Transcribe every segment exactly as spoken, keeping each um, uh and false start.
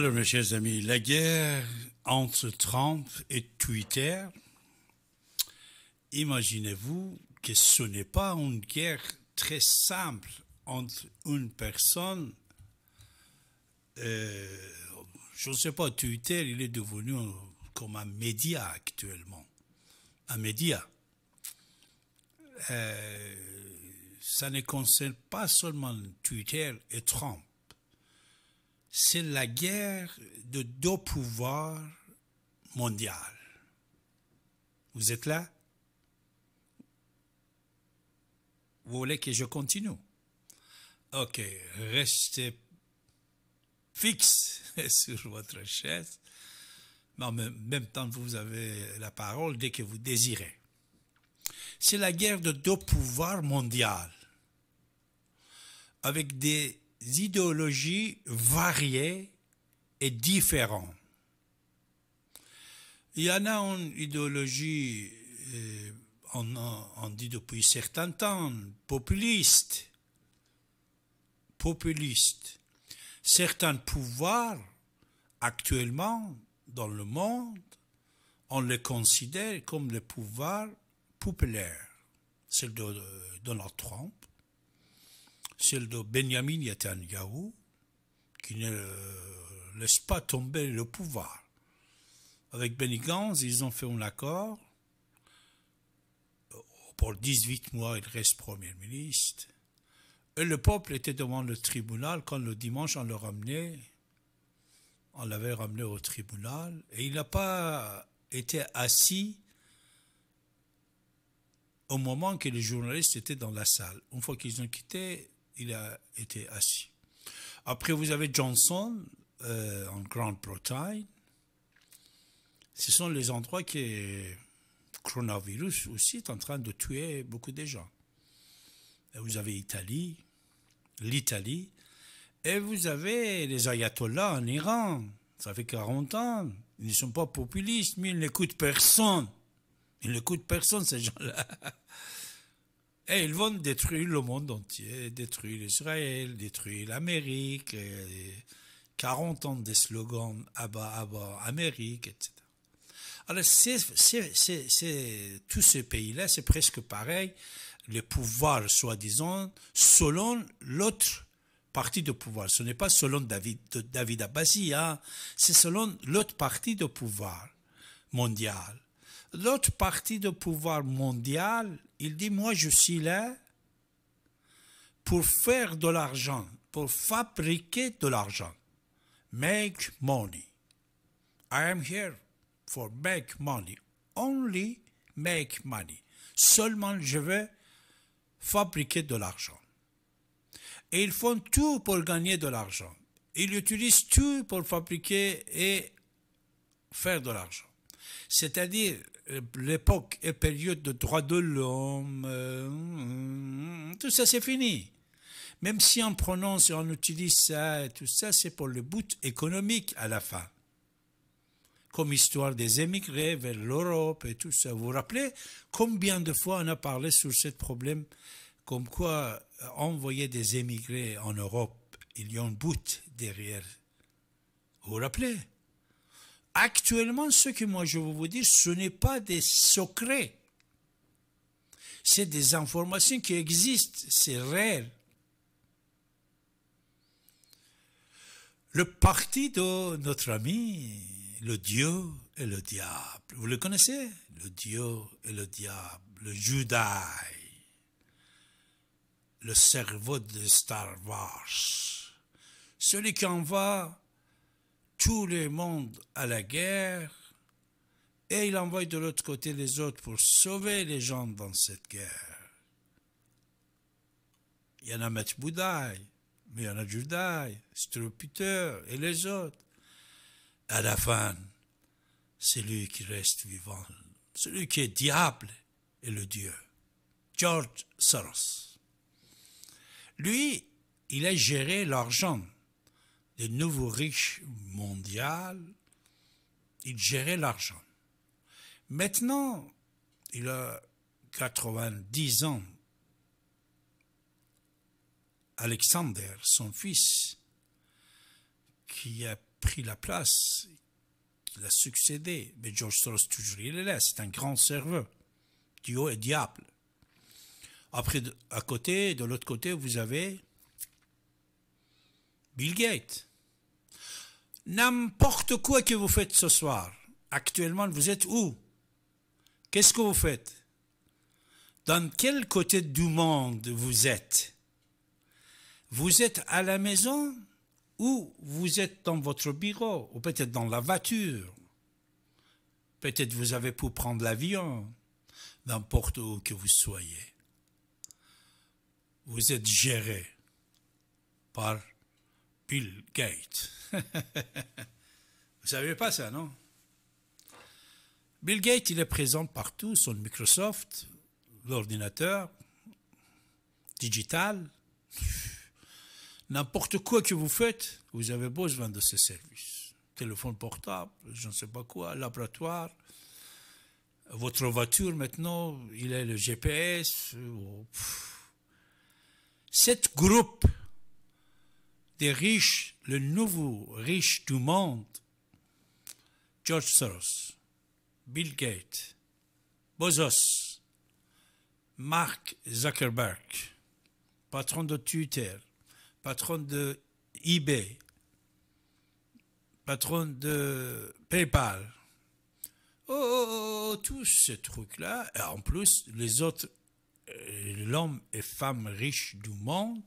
Alors, mes chers amis, la guerre entre Trump et Twitter, imaginez-vous que ce n'est pas une guerre très simple entre une personne, euh, je ne sais pas, Twitter, il est devenu comme un média actuellement, un média. Euh, ça ne concerne pas seulement Twitter et Trump. C'est la guerre de deux pouvoirs mondiaux. Vous êtes là? Vous voulez que je continue? Ok, restez fixe sur votre chaise. Mais en même temps, vous avez la parole dès que vous désirez. C'est la guerre de deux pouvoirs mondiaux, avec des idéologies variées et différentes. Il y en a une idéologie, on, on dit depuis certains temps, populiste. Populiste. Certains pouvoirs, actuellement, dans le monde, on les considère comme les pouvoirs populaires. Celle de Donald Trump, celle de Benjamin Netanyahu, qui ne laisse pas tomber le pouvoir. Avec Benny Gantz, ils ont fait un accord. Pour dix-huit mois, il reste Premier ministre. Et le peuple était devant le tribunal quand le dimanche, on le ramenait. On l'avait ramené au tribunal. Et il n'a pas été assis au moment que les journalistes étaient dans la salle. Une fois qu'ils ont quitté, il a été assis. Après, vous avez Johnson euh, en Grande-Bretagne. Ce sont les endroits que le coronavirus aussi est en train de tuer beaucoup de gens. Et vous avez l'Italie, l'Italie, et vous avez les ayatollahs en Iran. Ça fait quarante ans. Ils ne sont pas populistes, mais ils n'écoutent personne. Ils n'écoutent personne, ces gens-là. Et ils vont détruire le monde entier, détruire l'Israël, détruire l'Amérique, quarante ans de slogans « Abba, Abba, Amérique », et cetera. Alors, c'est, c'est, c'est, c'est, tous ces pays-là, c'est presque pareil, les pouvoirs, soi-disant, selon l'autre parti de pouvoir. Ce n'est pas selon David, David Abbassi, hein, c'est selon l'autre parti de pouvoir mondial. L'autre parti de pouvoir mondial, il dit, moi, je suis là pour faire de l'argent, pour fabriquer de l'argent. Make money. I am here for make money. Only make money. Seulement, je veux fabriquer de l'argent. Et ils font tout pour gagner de l'argent. Ils utilisent tout pour fabriquer et faire de l'argent. C'est-à-dire, l'époque et période de droits de l'homme, euh, tout ça c'est fini. Même si on prononce et on utilise ça, et tout ça c'est pour le but économique à la fin. Comme histoire des émigrés vers l'Europe et tout ça. Vous vous rappelez combien de fois on a parlé sur ce problème, comme quoi envoyer des émigrés en Europe, il y a un but derrière. Vous vous rappelez? Actuellement, ce que moi je veux vous dire, ce n'est pas des secrets. C'est des informations qui existent, c'est réel. Le parti de notre ami, le Dieu et le diable, vous le connaissez? Le Dieu et le diable, le Judas, le cerveau de Star Wars, celui qui envoie tout le monde à la guerre, et il envoie de l'autre côté les autres pour sauver les gens dans cette guerre. Il y en a Maître Boudaï, mais il y en a Judaï, Strupiter et les autres. À la fin, c'est lui qui reste vivant, celui qui est diable et le Dieu, George Soros. Lui, il a géré l'argent. Les nouveaux riches mondiaux, ils géraient l'argent. Maintenant, il a quatre-vingt-dix ans. Alexander, son fils, qui a pris la place, qu'il a succédé. Mais George Soros, toujours, il est là. C'est un grand cerveau. Dieu et diable. Après, à côté, de l'autre côté, vous avez Bill Gates. N'importe quoi que vous faites ce soir, actuellement, vous êtes où? Qu'est-ce que vous faites? Dans quel côté du monde vous êtes? Vous êtes à la maison ou vous êtes dans votre bureau ou peut-être dans la voiture? Peut-être vous avez pu prendre l'avion, n'importe où que vous soyez. Vous êtes géré par Bill Gates. Vous ne savez pas ça, non? Bill Gates, il est présent partout, son Microsoft, l'ordinateur, digital. N'importe quoi que vous faites, vous avez besoin de ce service. Téléphone portable, je ne sais pas quoi, laboratoire, votre voiture maintenant, il est le G P S. Oh, cet groupe des riches, le nouveau riche du monde, George Soros, Bill Gates, Bezos, Mark Zuckerberg, patron de Twitter, patron de eBay, patron de PayPal. Oh, tous ces trucs-là. Et en plus, les autres, l'homme et femme riches du monde,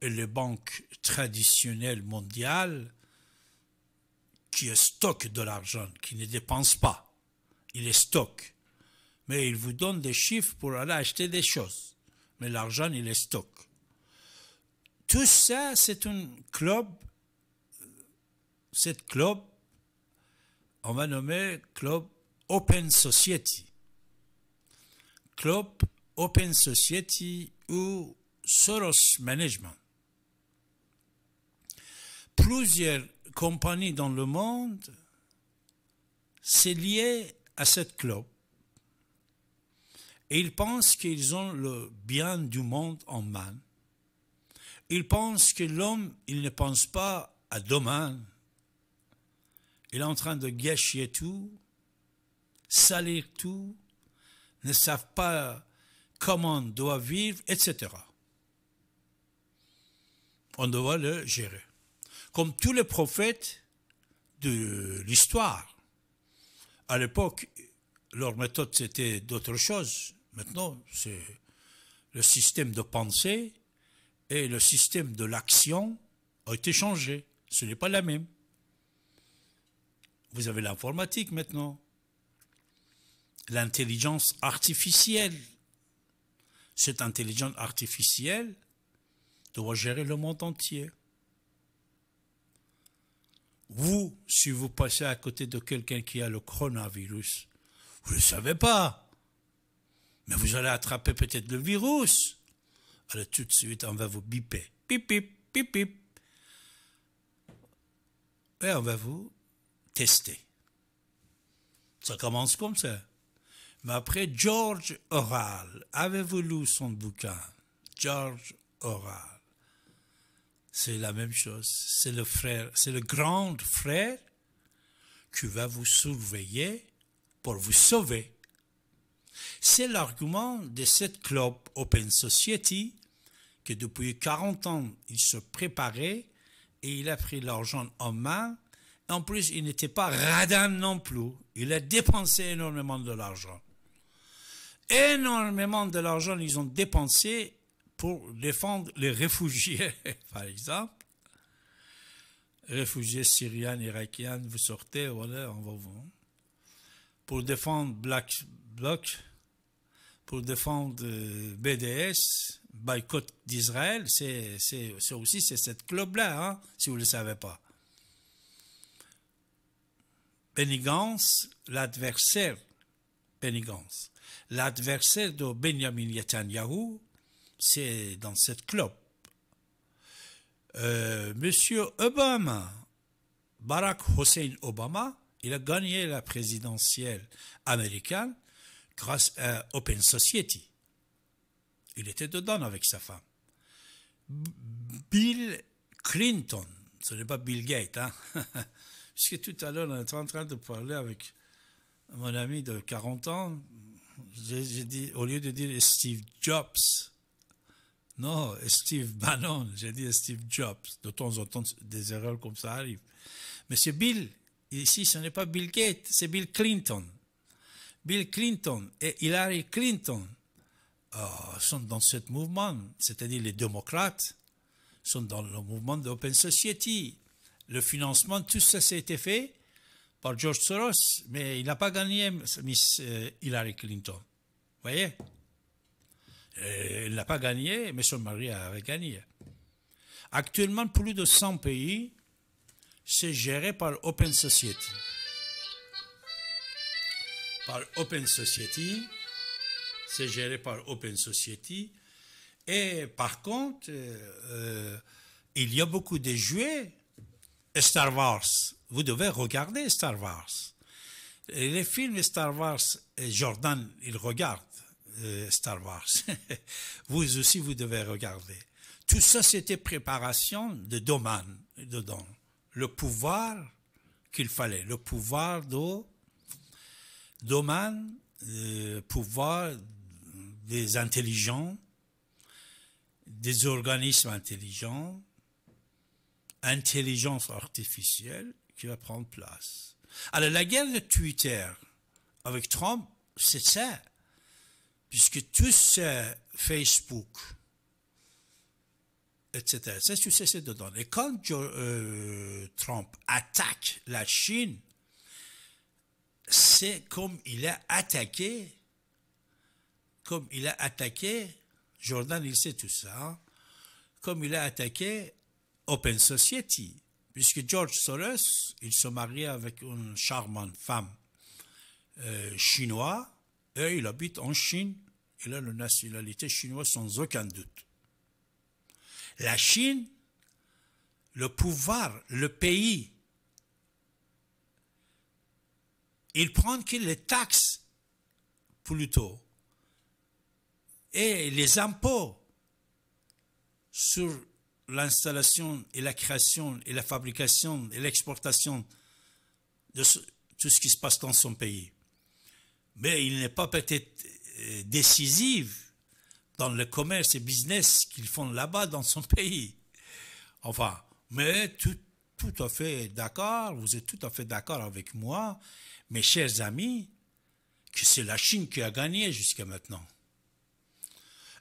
et les banques traditionnelles mondiales, qui stockent de l'argent, qui ne dépensent pas. Ils les stockent. Mais ils vous donnent des chiffres pour aller acheter des choses. Mais l'argent, ils les stockent. Tout ça, c'est un club, cette club, on va nommer club Open Society. Club Open Society ou Soros Management. Plusieurs compagnies dans le monde, c'est lié à cette club. Et ils pensent qu'ils ont le bien du monde en main. Ils pensent que l'homme, il ne pense pas à demain. Il est en train de gâcher tout, salir tout, ne savent pas comment on doit vivre, et cetera. On doit le gérer. Comme tous les prophètes de l'histoire. À l'époque, leur méthode, c'était d'autres choses. Maintenant, c'est le système de pensée et le système de l'action a été changé. Ce n'est pas la même. Vous avez l'informatique maintenant. L'intelligence artificielle. Cette intelligence artificielle doit gérer le monde entier. Vous, si vous passez à côté de quelqu'un qui a le coronavirus, vous ne le savez pas. Mais vous allez attraper peut-être le virus. Alors tout de suite, on va vous biper. Pip, pip, pip, pip. Et on va vous tester. Ça commence comme ça. Mais après, George Orwell, avez-vous lu son bouquin? George Orwell. C'est la même chose. C'est le frère, c'est le grand frère qui va vous surveiller pour vous sauver. C'est l'argument de cette club Open Society que depuis quarante ans, il se préparait et il a pris l'argent en main. En plus, il n'était pas radin non plus. Il a dépensé énormément de l'argent. Énormément de l'argent, ils ont dépensé pour défendre les réfugiés, par exemple. Réfugiés syriens, irakiens, vous sortez, voilà, on va vous. Pour défendre Black Bloc, pour défendre B D S, boycott d'Israël, c'est aussi cette club-là, hein, si vous ne le savez pas. Benny Gantz, l'adversaire, Benny Gantz, l'adversaire de Benjamin Netanyahu, c'est dans cette club. Euh, Monsieur Obama, Barack Hussein Obama, il a gagné la présidentielle américaine grâce à Open Society. Il était dedans avec sa femme. Bill Clinton, ce n'est pas Bill Gates, hein. Puisque tout à l'heure, on était en train de parler avec mon ami de quarante ans, j'ai, j'ai dit, au lieu de dire Steve Jobs, non, Steve Bannon, j'ai dit Steve Jobs. De temps en temps, des erreurs comme ça arrivent. Mais c'est Bill, ici, ce n'est pas Bill Gates, c'est Bill Clinton. Bill Clinton et Hillary Clinton euh, sont dans ce mouvement, c'est-à-dire les démocrates sont dans le mouvement d'Open Society. Le financement, tout ça, ça a été fait par George Soros, mais il n'a pas gagné, Miss Hillary Clinton. Vous voyez? Elle n'a pas gagné, mais son mari avait gagné. Actuellement, plus de cent pays, c'est géré par Open Society. Par Open Society, c'est géré par Open Society. Et par contre, euh, il y a beaucoup de jouets. Star Wars, vous devez regarder Star Wars. Et les films Star Wars, et Jordan, il regarde euh, Star Wars. Vous aussi, vous devez regarder. Tout ça, c'était préparation de domaine dedans. Le pouvoir qu'il fallait, le pouvoir de domaine, le pouvoir des intelligents, des organismes intelligents, intelligence artificielle qui va prendre place. Alors la guerre de Twitter avec Trump, c'est ça. Puisque tout ça, Facebook, et cetera, ça, tout ça, c'est dedans. Et quand euh, Trump attaque la Chine, c'est comme il a attaqué, comme il a attaqué, Jordan, il sait tout ça, hein, comme il a attaqué Open Society, puisque George Soros, il se marie avec une charmante femme euh, chinoise, et il habite en Chine, il a la nationalité chinoise sans aucun doute. La Chine, le pouvoir, le pays, il prend que les taxes, plutôt, et les impôts sur l'installation et la création et la fabrication et l'exportation de ce, tout ce qui se passe dans son pays. Mais il n'est pas peut-être décisif dans le commerce et business qu'ils font là-bas dans son pays. Enfin, mais tout, tout à fait d'accord, vous êtes tout à fait d'accord avec moi, mes chers amis, que c'est la Chine qui a gagné jusqu'à maintenant.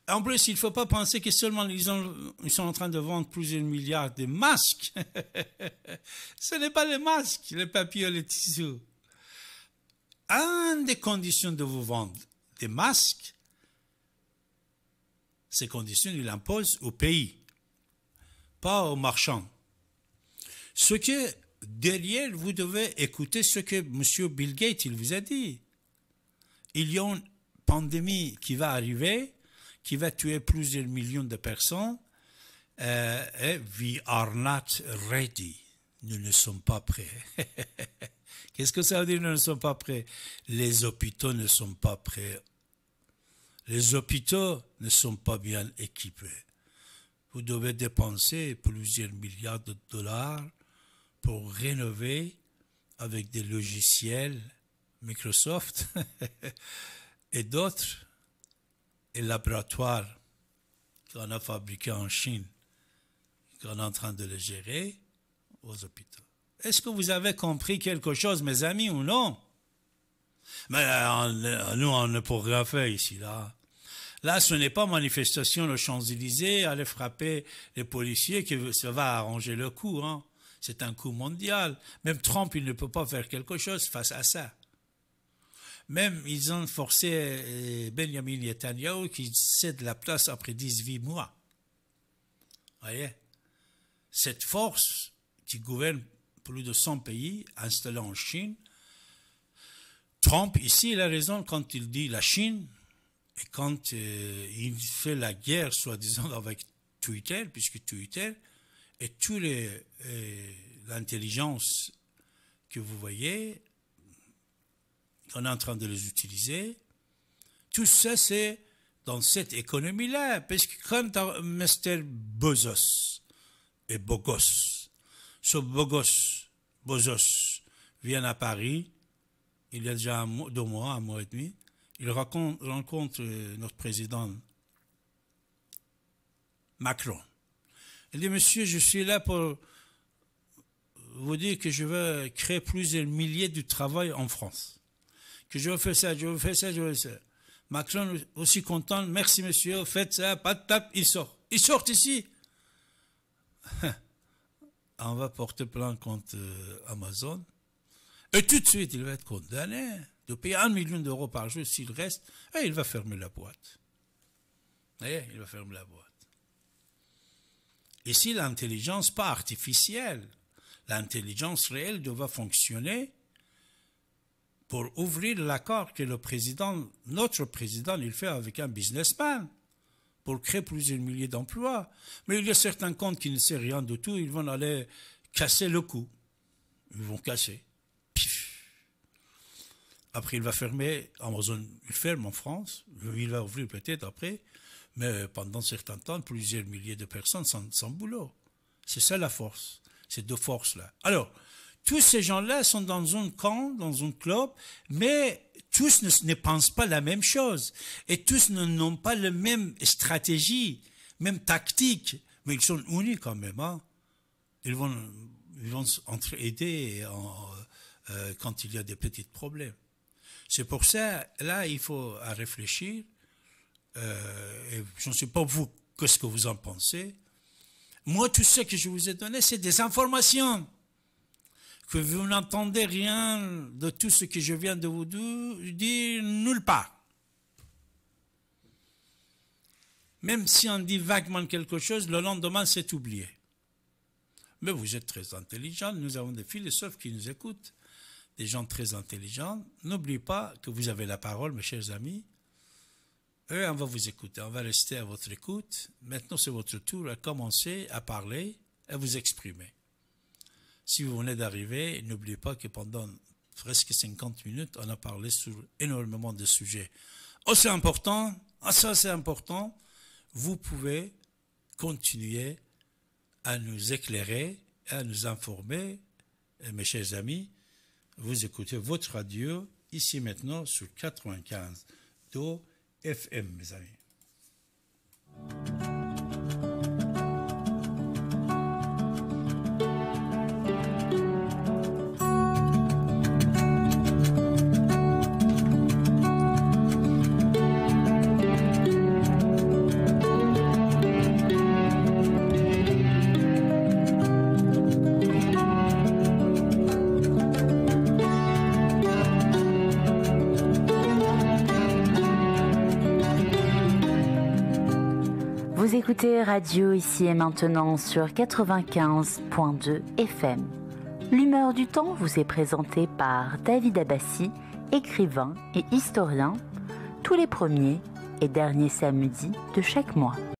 En plus, il ne faut pas penser que seulement ils, ont, ils sont en train de vendre plusieurs milliards de masques. Ce n'est pas les masques, les papiers, les tissus. Une des conditions de vous vendre des masques, ces conditions, ils l'imposent au pays, pas aux marchands. Ce que, derrière, vous devez écouter ce que M. Bill Gates il vous a dit. Il y a une pandémie qui va arriver, qui va tuer plusieurs millions de personnes, euh, et « we are not ready », nous ne sommes pas prêts. Qu'est-ce que ça veut dire, nous ne sommes pas prêts? Les hôpitaux ne sont pas prêts. Les hôpitaux ne sont pas bien équipés. Vous devez dépenser plusieurs milliards de dollars pour rénover avec des logiciels Microsoft et d'autres, et laboratoire qu'on a fabriqué en Chine, qu'on est en train de le gérer aux hôpitaux. Est-ce que vous avez compris quelque chose, mes amis, ou non? Mais on, nous, on ne pourrait rien faire ici, là. Là, ce n'est pas manifestation aux Champs-Élysées, aller frapper les policiers, que ça va arranger le coup. Hein. C'est un coup mondial. Même Trump, il ne peut pas faire quelque chose face à ça. Même, ils ont forcé Benjamin Netanyahu qui cède la place après dix-huit mois. Voyez? Cette force qui gouverne plus de cent pays, installée en Chine, Trump, ici, il a raison quand il dit la Chine, et quand euh, il fait la guerre, soi-disant, avec Twitter, puisque Twitter et toute euh, l'intelligence que vous voyez, on est en train de les utiliser. Tout ça, c'est dans cette économie-là. Parce que quand M. Bezos et Bogos ce beau gosse, Bezos, vient à Paris, il y a déjà un, deux mois, un mois et demi, il rencontre, rencontre notre président Macron. Il dit, monsieur, je suis là pour vous dire que je vais créer plusieurs milliers de travail en France. Que je vais faire ça, je vais faire ça, je vais faire ça. Macron aussi content, merci monsieur, faites ça, pat tap, il sort. Il sort ici. On va porter plainte contre Amazon. Et tout de suite, il va être condamné de payer un million d'euros par jour s'il reste. Et il va fermer la boîte. Et il va fermer la boîte. Ici, l'intelligence, pas artificielle, l'intelligence réelle doit fonctionner pour ouvrir l'accord que le président, notre président, il fait avec un businessman pour créer plusieurs milliers d'emplois. Mais il y a certains comptes qui ne savent rien de tout, ils vont aller casser le cou. Ils vont casser. Pif. Après, il va fermer, Amazon, il ferme en France, il va ouvrir peut-être après, mais pendant certains temps, plusieurs milliers de personnes sans, sans boulot. C'est ça la force, ces deux forces-là. Alors, tous ces gens-là sont dans un camp, dans un club, mais tous ne, ne pensent pas la même chose. Et tous n'ont pas la même stratégie, même tactique. Mais ils sont unis quand même. Hein. Ils vont, ils vont s'entraider en, euh, quand il y a des petits problèmes. C'est pour ça, là, il faut à réfléchir. Euh, je ne sais pas vous, qu'est-ce que vous en pensez. Moi, tout ce que je vous ai donné, c'est des informations. Que vous n'entendez rien de tout ce que je viens de vous dire nulle part. Même si on dit vaguement quelque chose, le lendemain, c'est oublié. Mais vous êtes très intelligents. Nous avons des philosophes qui nous écoutent, des gens très intelligents. N'oubliez pas que vous avez la parole, mes chers amis. Et on va vous écouter, on va rester à votre écoute. Maintenant, c'est votre tour à commencer à parler, à vous exprimer. Si vous venez d'arriver, n'oubliez pas que pendant presque cinquante minutes, on a parlé sur énormément de sujets. Oh, c'est important, oh, ça c'est important. Vous pouvez continuer à nous éclairer, à nous informer. Et mes chers amis, vous écoutez votre radio, ici maintenant, sur quatre-vingt-quinze virgule deux F M, mes amis. Écoutez Radio Ici et Maintenant sur quatre-vingt-quinze virgule deux F M. L'humeur du temps vous est présentée par David Abbassi, écrivain et historien, tous les premiers et derniers samedis de chaque mois.